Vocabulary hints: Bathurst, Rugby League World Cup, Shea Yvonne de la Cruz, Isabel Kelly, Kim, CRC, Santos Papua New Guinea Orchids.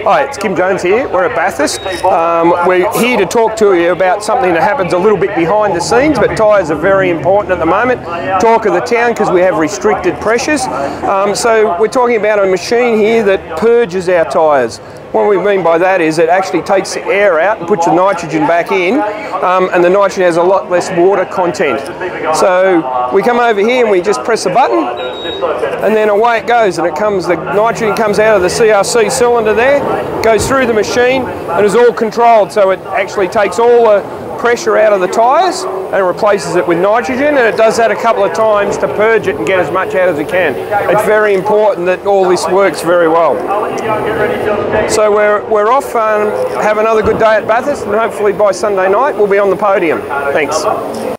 Hi, it's Kim Jones here. We're at Bathurst. We're here to talk to you about something that happens a little bit behind the scenes, but tyres are very important at the moment. Talk of the town because we have restricted pressures. So we're talking about a machine here that purges our tyres. What we mean by that is it actually takes the air out and puts the nitrogen back in, and the nitrogen has a lot less water content. So we come over here and we just press the button, and then away it goes, and the nitrogen comes out of the CRC cylinder there, goes through the machine, and is all controlled. So it actually takes all the pressure out of the tyres and replaces it with nitrogen, and it does that a couple of times to purge it and get as much out as it can. It's very important that all this works very well. So we're off and have another good day at Bathurst, and hopefully by Sunday night we'll be on the podium. Thanks.